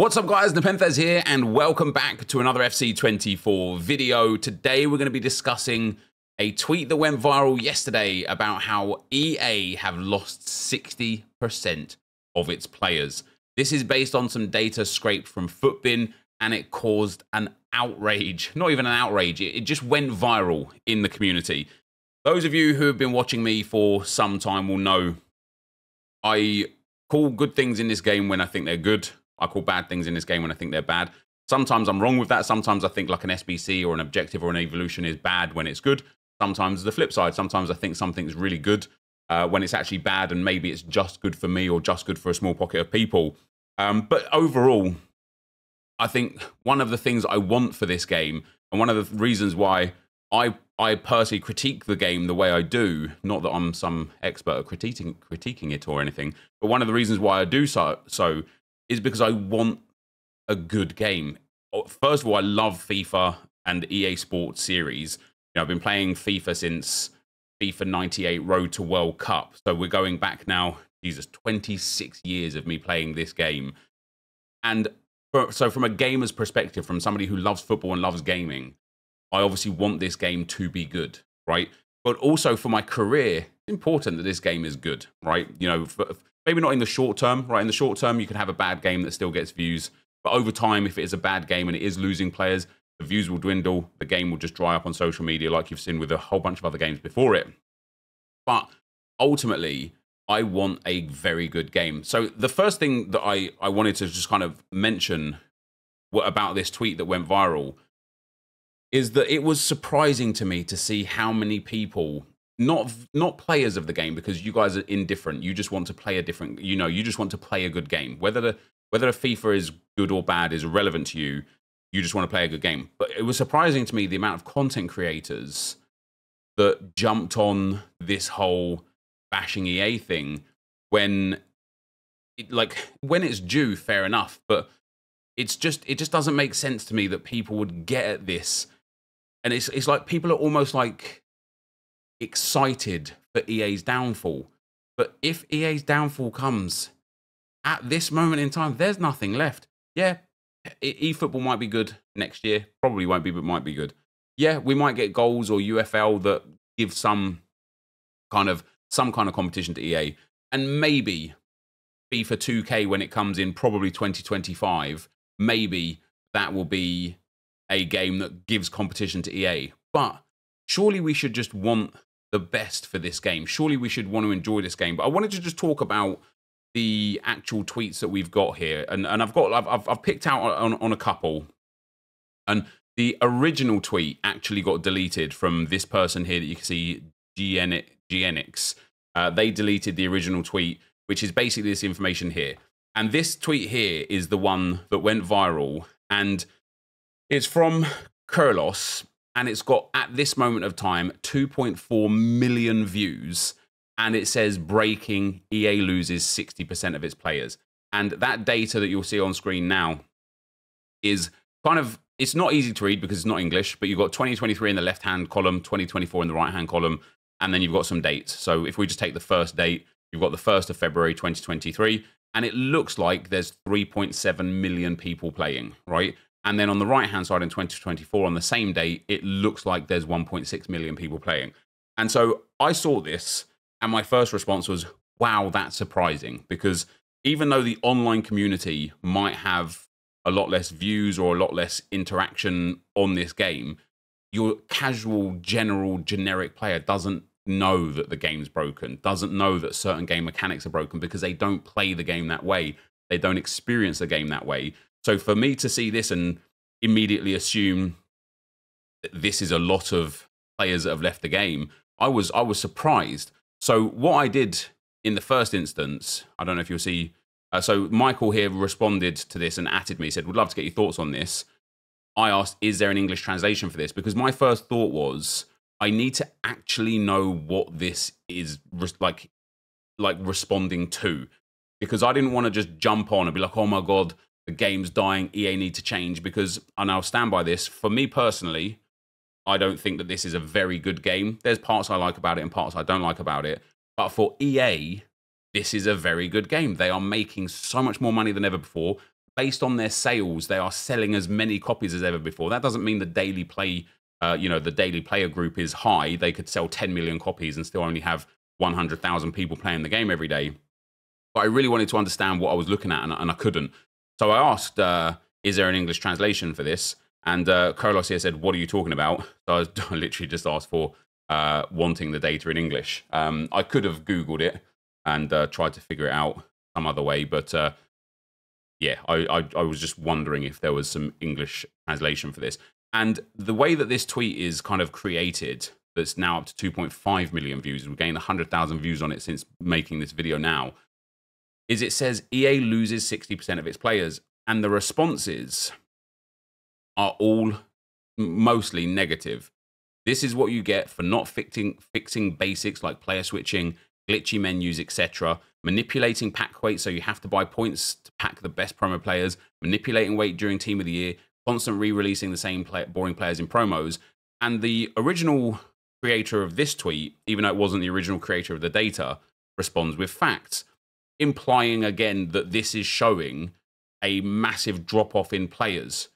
What's up guys, NepentheZ here and welcome back to another FC24 video. Today we're going to be discussing a tweet that went viral yesterday about how EA have lost 60% of its players. This is based on some data scraped from Footbin and it caused an outrage. Not even an outrage, it just went viral in the community. Those of you who have been watching me for some time will know I call good things in this game when I think they're good. I call bad things in this game when I think they're bad. Sometimes I'm wrong with that. Sometimes I think like an SBC or an objective or an evolution is bad when it's good. Sometimes the flip side. Sometimes I think something's really good when it's actually bad and maybe it's just good for me or just good for a small pocket of people. But overall, I think one of the things I want for this game and one of the reasons why I personally critique the game the way I do, not that I'm some expert at critiquing it or anything, but one of the reasons why I do so is because I want a good game. First of all, I love FIFA and EA Sports series. You know, I've been playing FIFA since FIFA 98 Road to World Cup. So we're going back now, Jesus, 26 years of me playing this game. And so from a gamer's perspective, from somebody who loves football and loves gaming, I obviously want this game to be good, right? But also for my career, it's important that this game is good, right? You know, maybe not in the short term, right? In the short term, you can have a bad game that still gets views. But over time, if it is a bad game and it is losing players, the views will dwindle. The game will just dry up on social media like you've seen with a whole bunch of other games before it. But ultimately, I want a very good game. So the first thing that I wanted to just kind of mention about this tweet that went viral is that it was surprising to me to see how many people, not players of the game, because you guys are indifferent. You just want to play a different, you know, you just want to play a good game. Whether a FIFA is good or bad is irrelevant to you. You just want to play a good game. But it was surprising to me the amount of content creators that jumped on this whole bashing EA thing when it's due, fair enough. But it just doesn't make sense to me that people would get at this. And it's like people are almost like excited for EA's downfall. But if EA's downfall comes at this moment in time, there's nothing left. Yeah, eFootball might be good next year. Probably won't be, but might be good. Yeah, we might get goals or UFL that give some kind of competition to EA. And maybe FIFA 2K, when it comes in probably 2025, maybe that will be a game that gives competition to EA. But surely we should just want the best for this game. Surely we should want to enjoy this game. But I wanted to just talk about the actual tweets that we've got here, and I've picked out on a couple, and the original tweet actually got deleted from this person here that you can see, GNX. They deleted the original tweet, which is basically this information here. And this tweet here is the one that went viral, and it's from Carlos, and it's got, at this moment of time, 2.4 million views. And it says, breaking, EA loses 60% of its players. And that data that you'll see on screen now is kind of, it's not easy to read because it's not English, but you've got 2023 in the left-hand column, 2024 in the right-hand column, and then you've got some dates. So if we just take the first date, you've got the 1st of February, 2023, and it looks like there's 3.7 million people playing, right? And then on the right-hand side in 2024, on the same date, it looks like there's 1.6 million people playing. And so I saw this, and my first response was, wow, that's surprising. Because even though the online community might have a lot less views or a lot less interaction on this game, your casual, general, generic player doesn't know that the game's broken, doesn't know that certain game mechanics are broken because they don't play the game that way. They don't experience the game that way. So for me to see this and immediately assume that this is a lot of players that have left the game, I was surprised. So what I did in the first instance, I don't know if you'll see, so Michael here responded to this and added me, said, would love to get your thoughts on this. I asked, is there an English translation for this? Because my first thought was, I need to actually know what this is like responding to, because I didn't want to just jump on and be like, oh my God, the game's dying, EA need to change, because, and I'll stand by this, for me personally, I don't think that this is a very good game. There's parts I like about it and parts I don't like about it. But for EA, this is a very good game. They are making so much more money than ever before based on their sales, they are selling as many copies as ever before. That doesn't mean the daily play, the daily player group is high. They could sell 10 million copies and still only have 100,000 people playing the game every day. But I really wanted to understand what I was looking at, and I couldn't. So I asked, is there an English translation for this? And Carlos here said, what are you talking about? So I literally just asked for wanting the data in English. I could have Googled it and tried to figure it out some other way. But yeah, I was just wondering if there was some English translation for this. And the way that this tweet is kind of created, that's now up to 2.5 million views. We've gained 100,000 views on it since making this video now. Is it says EA loses 60% of its players, and the responses are all mostly negative. This is what you get for not fixing basics like player switching, glitchy menus, etc. Manipulating pack weight, so you have to buy points to pack the best promo players. Manipulating weight during Team of the Year. Constant re-releasing the same boring players in promos. And the original creator of this tweet, even though it wasn't the original creator of the data, responds with facts, implying again that this is showing a massive drop-off in players.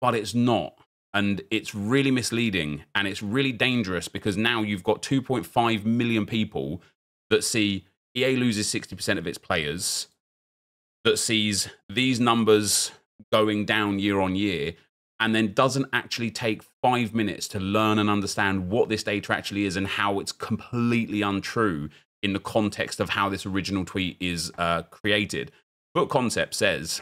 But it's not. And it's really misleading, and it's really dangerous, because now you've got 2.5 million people that see EA loses 60% of its players, that sees these numbers going down year on year, and then doesn't actually take 5 minutes to learn and understand what this data actually is and how it's completely untrue in the context of how this original tweet is created. Book Concept says,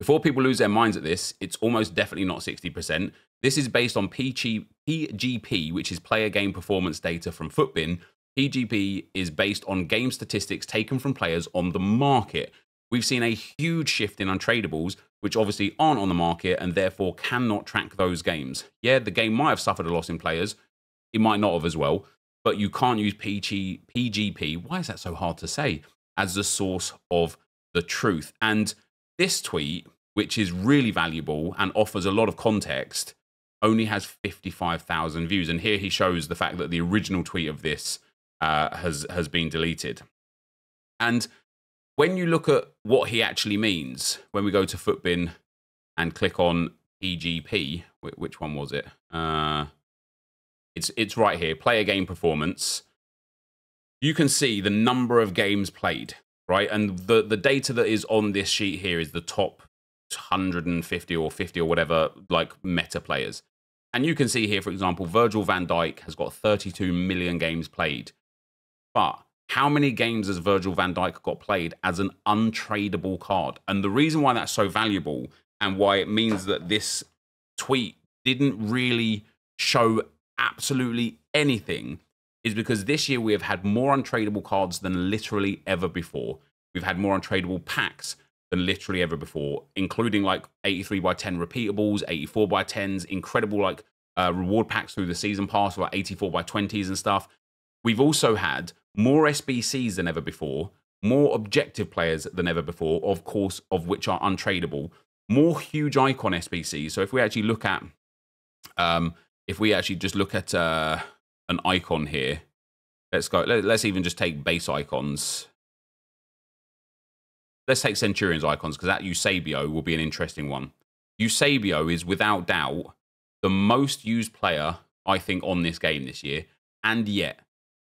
before people lose their minds at this, it's almost definitely not 60%. This is based on PGP, which is player game performance data from Footbin. PGP is based on game statistics taken from players on the market. We've seen a huge shift in untradables, which obviously aren't on the market and therefore cannot track those games. Yeah, the game might have suffered a loss in players. It might not have as well. But you can't use PGP, why is that so hard to say, as the source of the truth. And this tweet, which is really valuable and offers a lot of context, only has 55,000 views. And here he shows the fact that the original tweet of this has been deleted. And when you look at what he actually means, when we go to Footbin and click on PGP, which one was it? It's right here, player game performance. You can see the number of games played. Right, and the data that is on this sheet here is the top 150 or 50 or whatever, like meta players. And you can see here, for example, Virgil van Dijk has got 32 million games played. But how many games has Virgil van Dijk got played as an untradeable card? And the reason why that's so valuable and why it means that this tweet didn't really show absolutely anything is because this year we have had more untradeable cards than literally ever before. We've had more untradeable packs than literally ever before, including like 83x10 repeatables, 84x10s, incredible like reward packs through the season pass, like 84x20s and stuff. We've also had more SBCs than ever before, more objective players than ever before, of course, of which are untradeable, more huge icon SBCs. So if we actually look at, an icon here, let's go, let's even just take base icons, let's take Centurions icons, because that Eusebio will be an interesting one. Eusebio is without doubt the most used player, I think, on this game this year, and yet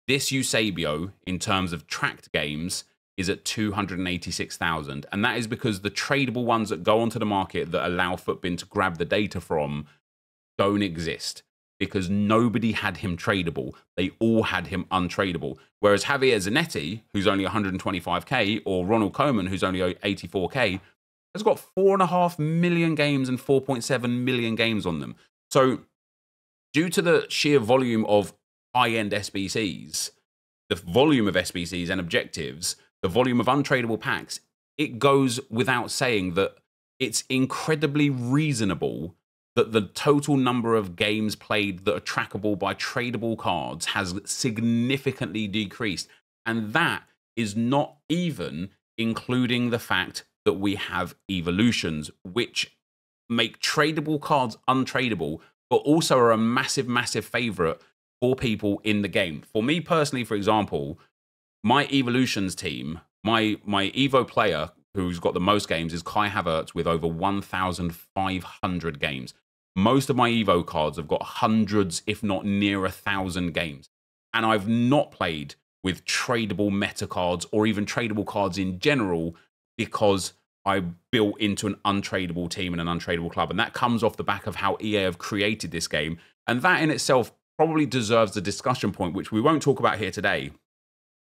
this Eusebio in terms of tracked games is at 286,000, and that is because the tradable ones that go onto the market that allow Footbin to grab the data from don't exist, because nobody had him tradable. They all had him untradable. Whereas Javier Zanetti, who's only 125K, or Ronald Koeman, who's only 84K, has got 4.5 million games and 4.7 million games on them. So due to the sheer volume of high-end SBCs, the volume of SBCs and objectives, the volume of untradable packs, it goes without saying that it's incredibly reasonable that the total number of games played that are trackable by tradable cards has significantly decreased. And that is not even including the fact that we have evolutions, which make tradable cards untradeable, but also are a massive, massive favorite for people in the game. For me personally, for example, my evolutions team, my Evo player who's got the most games, is Kai Havertz with over 1,500 games. Most of my Evo cards have got hundreds, if not near 1,000 games. And I've not played with tradable meta cards or even tradable cards in general because I built into an untradeable team and an untradeable club. And that comes off the back of how EA have created this game. And that in itself probably deserves a discussion point, which we won't talk about here today.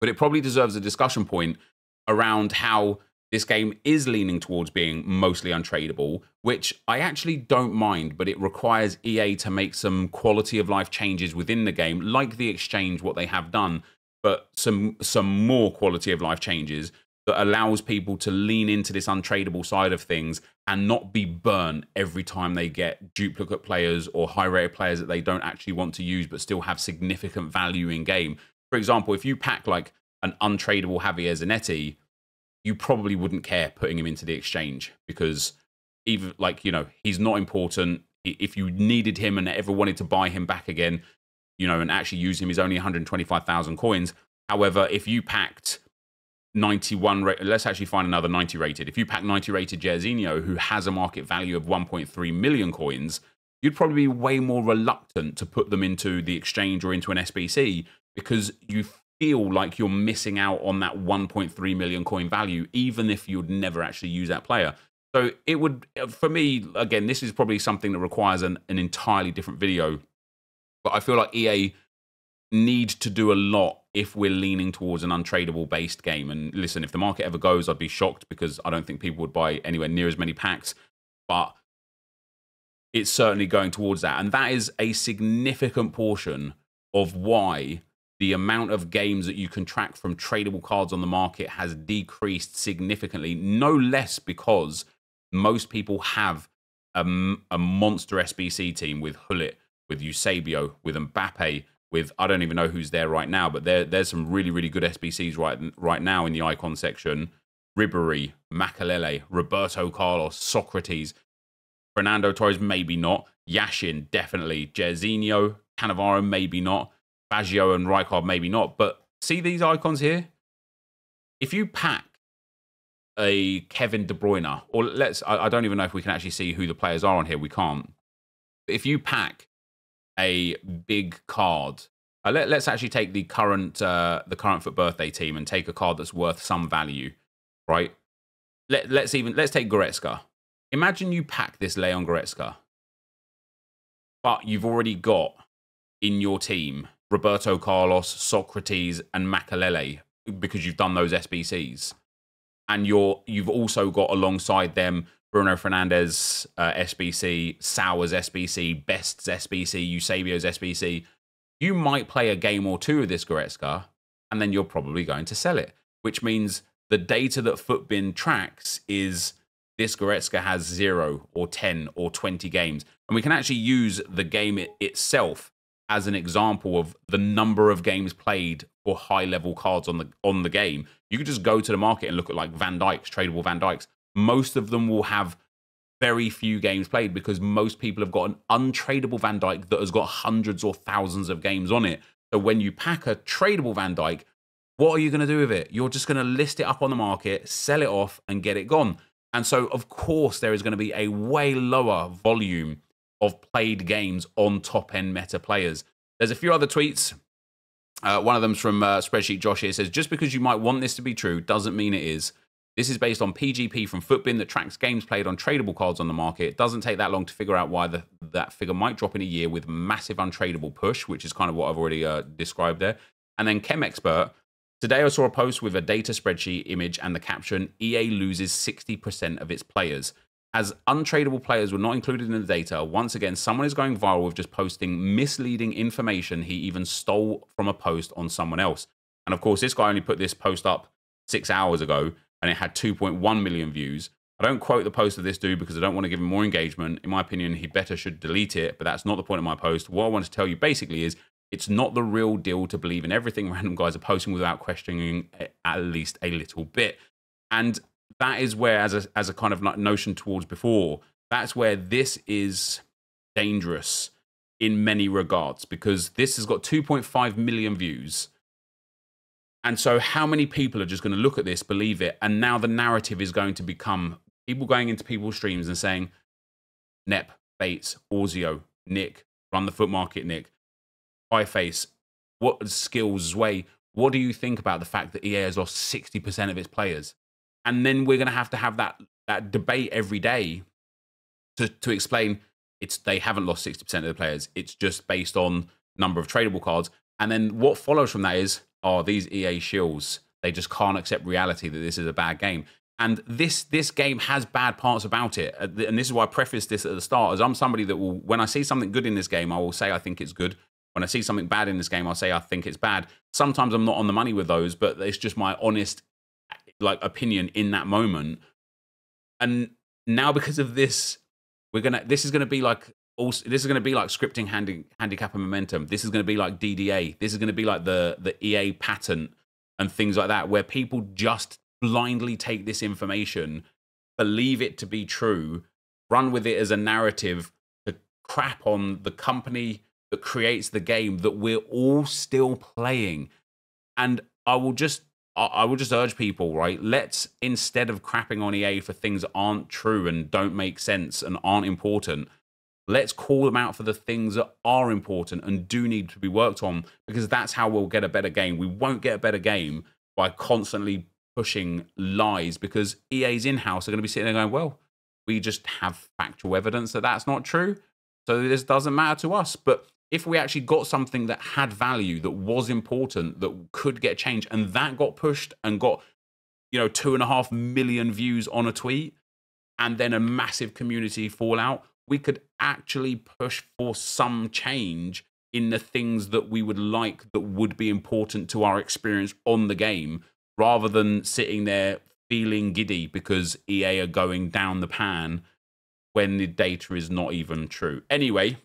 But it probably deserves a discussion point around how this game is leaning towards being mostly untradeable, which I actually don't mind, but it requires EA to make some quality of life changes within the game, like the exchange, what they have done, but some more quality of life changes that allows people to lean into this untradeable side of things and not be burnt every time they get duplicate players or high-rated players that they don't actually want to use but still have significant value in game. For example, if you pack like an untradeable Javier Zanetti, you probably wouldn't care putting him into the exchange because even like, you know, he's not important. If you needed him and ever wanted to buy him back again, you know, and actually use him, he's only 125,000 coins. However, if you packed 91, let's actually find another 90 rated. If you pack 90 rated Jairzinho, who has a market value of 1.3 million coins, you'd probably be way more reluctant to put them into the exchange or into an SBC because you feel like you're missing out on that 1.3 million coin value, even if you'd never actually use that player. So it would, for me, again, this is probably something that requires an entirely different video, but I feel like EA need to do a lot if we're leaning towards an untradeable based game. And listen, if the market ever goes, I'd be shocked because I don't think people would buy anywhere near as many packs, but it's certainly going towards that. And that is a significant portion of why the amount of games that you can track from tradable cards on the market has decreased significantly, no less because most people have a monster SBC team with Hullet, with Eusebio, with Mbappe, with I don't even know who's there right now, but there's some really, really good SBCs right now in the icon section. Ribéry, Makalele, Roberto Carlos, Socrates, Fernando Torres, maybe not. Yashin, definitely. Jairzinho, Cannavaro, maybe not. Baggio and Rijkaard, maybe not. But see these icons here? If you pack a Kevin De Bruyne, or I don't even know if we can actually see who the players are on here. We can't. But if you pack a big card, let's actually take the current Foot Birthday team and take a card that's worth some value, right? Let's take Goretzka. Imagine you pack this Leon Goretzka, but you've already got in your team Roberto Carlos, Socrates, and Makalele because you've done those SBCs. And you've also got alongside them Bruno Fernandes' SBC, Sauer's SBC, Best's SBC, Eusebio's SBC. You might play a game or two of this Goretzka, and then you're probably going to sell it, which means the data that Footbin tracks is this Goretzka has 0 or 10 or 20 games. And we can actually use the game itself as an example of the number of games played for high-level cards on the game. You could just go to the market and look at like Van Dyke's, tradable Van Dyke's. Most of them will have very few games played because most people have got an untradeable Van Dyke that has got hundreds or thousands of games on it. So when you pack a tradable Van Dyke, what are you going to do with it? You're just going to list it up on the market, sell it off, and get it gone. And so, of course, there is going to be a way lower volume of played games on top-end meta players. There's a few other tweets. One of them's from Spreadsheet Josh here. It says, just because you might want this to be true doesn't mean it is. This is based on PGP from Footbin that tracks games played on tradable cards on the market. It doesn't take that long to figure out why that figure might drop in a year with massive untradeable push, which is kind of what I've already described there. And then Chem Expert, today I saw a post with a data spreadsheet image and the caption, EA loses 60% of its players. As untradeable players were not included in the data, once again, someone is going viral with just posting misleading information he even stole from a post on someone else. And of course, this guy only put this post up 6 hours ago, and it had 2.1 million views. I don't quote the post of this dude because I don't want to give him more engagement. In my opinion, he better should delete it, but that's not the point of my post. What I want to tell you basically is it's not the real deal to believe in everything random guys are posting without questioning it at least a little bit. And that is where, as a kind of like notion towards before, that's where this is dangerous in many regards because this has got 2.5 million views. And so how many people are just going to look at this, believe it? And now the narrative is going to become people going into people's streams and saying, Nep, Bates, Orzio, Nick, run the foot market, Nick, Pieface, what skills, Zway, what do you think about the fact that EA has lost 60% of its players? And then we're going to have that debate every day to explain they haven't lost 60% of the players. It's just based on number of tradable cards. And then what follows from that is, oh, these EA shills, they just can't accept reality that this is a bad game. And this game has bad parts about it. And this is why I prefaced this at the start, as I'm somebody that will, when I see something good in this game, I will say I think it's good. When I see something bad in this game, I'll say I think it's bad. Sometimes I'm not on the money with those, but it's just my honest opinion in that moment. And now because of this, this is gonna be like, this is going to be like scripting handicap and momentum. This is going to be like DDA. This is going to be like the EA patent and things like that, where people just blindly take this information, believe it to be true, run with it as a narrative to crap on the company that creates the game that we're all still playing. And I will just urge people, right? Let's, instead of crapping on EA for things that aren't true and don't make sense and aren't important, let's call them out for the things that are important and do need to be worked on, because that's how we'll get a better game. We won't get a better game by constantly pushing lies, because EA's in-house are going to be sitting there going, well, we just have factual evidence that that's not true, so this doesn't matter to us. But if we actually got something that had value, that was important, that could get changed, and that got pushed and got, you know, 2.5 million views on a tweet and then a massive community fallout, we could actually push for some change in the things that we would like, that would be important to our experience on the game, rather than sitting there feeling giddy because EA are going down the pan when the data is not even true. Anyway,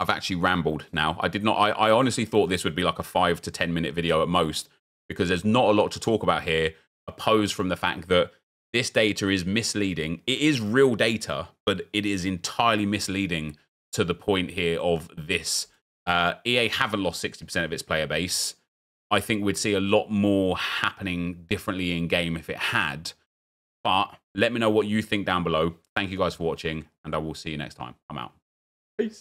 I've actually rambled now. I honestly thought this would be like a 5 to 10 minute video at most, because there's not a lot to talk about here, opposed from the fact that this data is misleading. It is real data, but it is entirely misleading to the point here of this. EA haven't lost 60% of its player base. I think we'd see a lot more happening differently in game if it had. But let me know what you think down below. Thank you guys for watching, and I will see you next time. I'm out. Peace.